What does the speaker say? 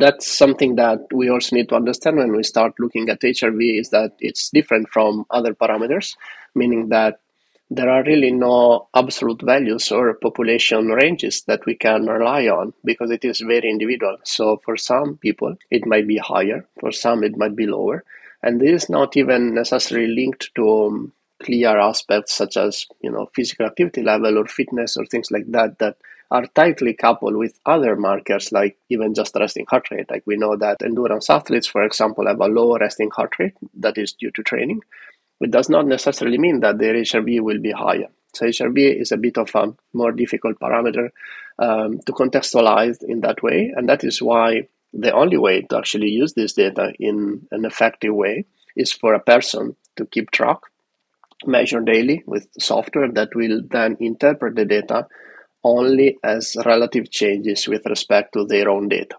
that's something that we also need to understand when we start looking at HRV, is that it's different from other parameters, meaning that there are really no absolute values or population ranges that we can rely on, because it is very individual. So for some people, it might be higher, for some it might be lower. And this is not even necessarily linked to clear aspects such as, physical activity level or fitness or things like that, that are tightly coupled with other markers, like even just resting heart rate. Like we know that endurance athletes, for example, have a low resting heart rate that is due to training. It does not necessarily mean that their HRV will be higher. So HRV is a bit of a more difficult parameter to contextualize in that way. And that is why the only way to actually use this data in an effective way is for a person to keep track, measure daily with software that will then interpret the data only as relative changes with respect to their own data.